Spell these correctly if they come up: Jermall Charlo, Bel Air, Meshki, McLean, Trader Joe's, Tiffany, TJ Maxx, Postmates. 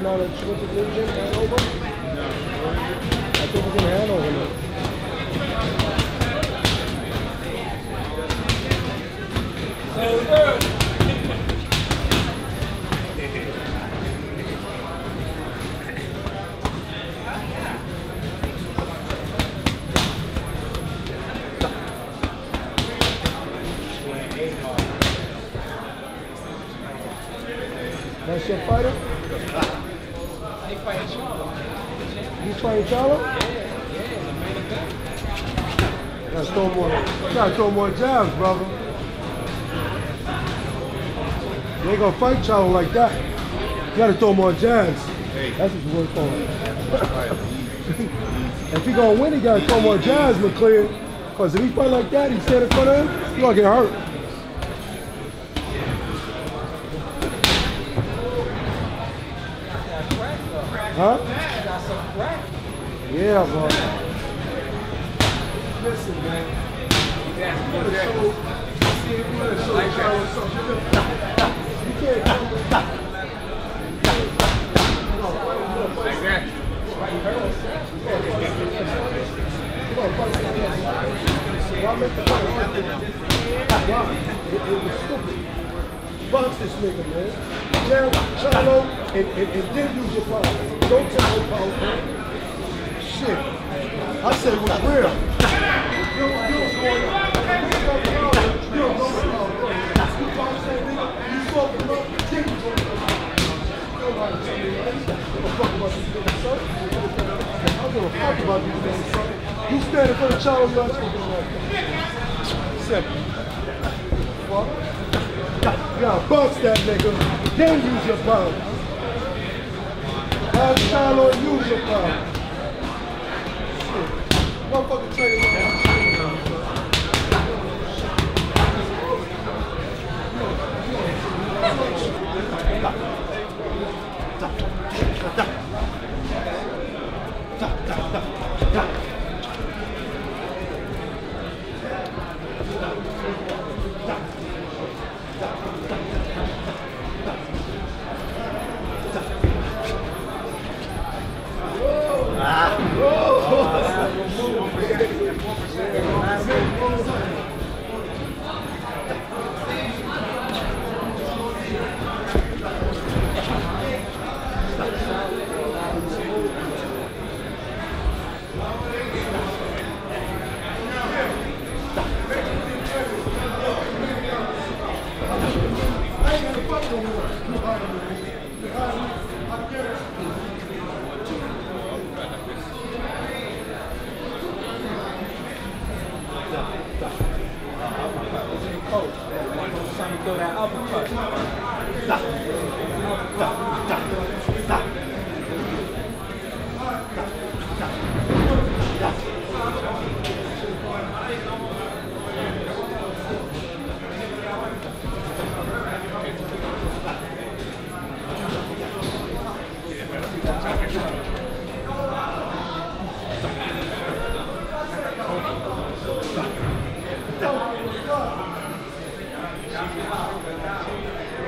you know that she went to the gym and over? No. I think we can handle him. That's your fighter? He fights Charlo. He's fighting Charlo? Yeah. Gotta throw more jabs, brother. You ain't gonna fight Charlo like that. You gotta throw more jabs. Hey. That's what you work for. If he gonna win, he gotta throw more jabs, McLean. Because if he fight like that, he stand in front of him, he gonna get hurt. Huh? Yeah, bro. Listen, man. You can't. Don't tell me about shit. I said it was real. You standing for the child lunch. You gotta bounce that nigga. Then use your power. Have Charlo use your power. Motherfucker tell you